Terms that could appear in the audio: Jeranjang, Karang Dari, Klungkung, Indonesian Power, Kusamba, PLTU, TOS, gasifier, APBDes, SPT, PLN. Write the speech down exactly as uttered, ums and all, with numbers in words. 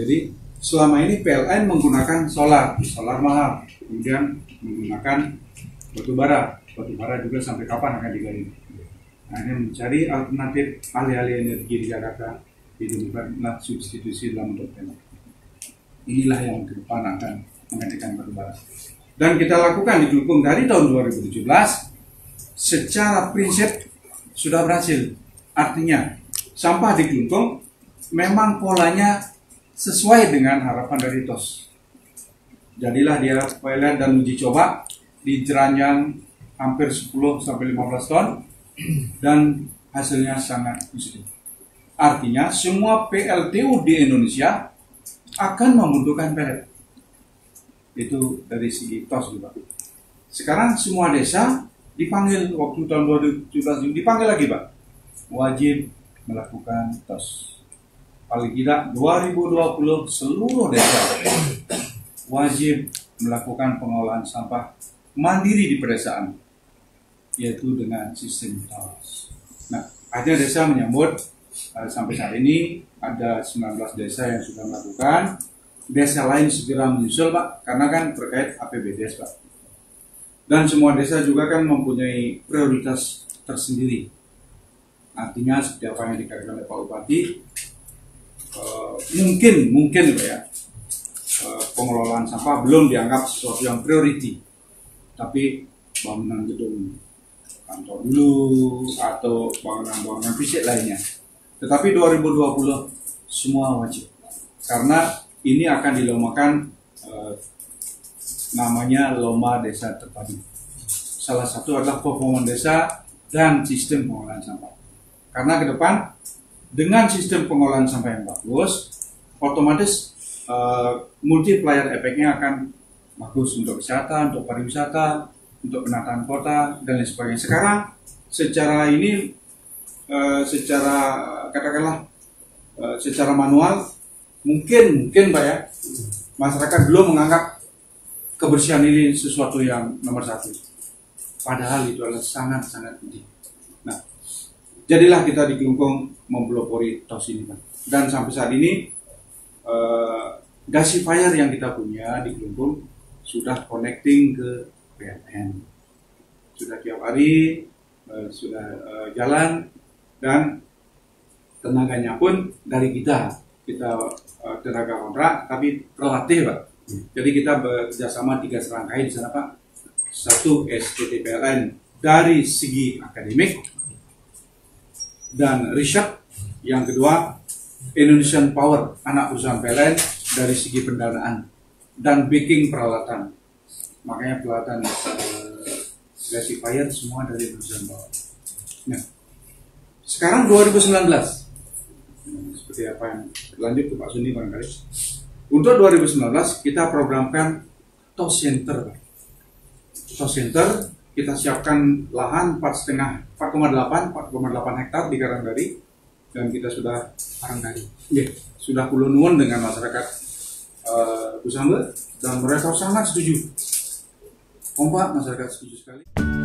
Jadi selama ini P L N menggunakan solar, solar mahal, kemudian menggunakan batu bara, batu bara juga sampai kapan akan digali. Hanya mencari alternatif alih-alih energi di Jakarta ditemukanlah substitusi dalam bentuk energi. Inilah yang ke depan akan menggantikan batu bara. Dan kita lakukan di Klungkung dari tahun dua ribu tujuh belas secara prinsip sudah berhasil. Artinya sampah di Klungkung memang polanya sesuai dengan harapan dari T O S. Jadilah dia pilot dan uji coba di Jeranjang hampir sepuluh sampai lima belas ton dan hasilnya sangat positif. Artinya semua P L T U di Indonesia akan membutuhkan pellet. Itu dari segi T O S juga. Sekarang semua desa dipanggil waktu tahun dua ribu tujuh belas dipanggil lagi, Pak. Wajib melakukan T O S. Paling tidak dua ribu dua puluh seluruh desa wajib melakukan pengolahan sampah mandiri di pedesaan, yaitu dengan sistem T O S. Nah, akhirnya desa menyambut sampai saat ini ada sembilan belas desa yang sudah melakukan. Desa lain segera menyusul, Pak, karena kan terkait A P B Des, Pak. Dan semua desa juga kan mempunyai prioritas tersendiri. Artinya setiap yang dikatakan oleh Pak Bupati, Uh, mungkin mungkin ya uh, pengelolaan sampah belum dianggap sesuatu yang priority, tapi bangunan gedung kantor dulu atau bangunan-bangunan fisik lainnya. Tetapi dua ribu dua puluh semua wajib karena ini akan dilombakan uh, namanya lomba desa terpadu. Salah satu adalah performa desa dan sistem pengelolaan sampah. Karena ke depan dengan sistem pengolahan sampah yang bagus, otomatis uh, multiplier efeknya akan bagus untuk kesehatan, untuk pariwisata, untuk penataan kota, dan lain sebagainya. Sekarang, secara ini, uh, secara katakanlah, uh, secara manual, mungkin, mungkin Pak ya, masyarakat belum menganggap kebersihan ini sesuatu yang nomor satu. Padahal itu adalah sangat-sangat penting. Nah, jadilah kita di Klungkung mempelopori T O S ini, Pak. Dan sampai saat ini uh, gasifier yang kita punya di Klungkung sudah connecting ke P L N. Sudah tiap hari uh, sudah uh, jalan dan tenaganya pun dari kita, kita uh, tenaga kontrak tapi relatif, Pak. Jadi kita bekerjasama tiga serangkai di sana, Pak. Satu S P T P L N dari segi akademik dan riset, yang kedua Indonesian Power, anak perusahaan P L N dari segi pendanaan dan backing peralatan. Makanya peralatan gasifier uh, semua dari Indonesian Power. Nah, sekarang dua ribu sembilan belas, nah, seperti apa yang lanjut ke Pak Suni barangkali. Untuk dua ribu sembilan belas kita programkan T O S Center. T O S Center kita siapkan lahan empat koma delapan hektar di Karang Dari, dan kita sudah Karang Dari, yeah, sudah kulonwon dengan masyarakat uh, Kusamba, dan mereka sangat setuju. Kompak, masyarakat setuju sekali.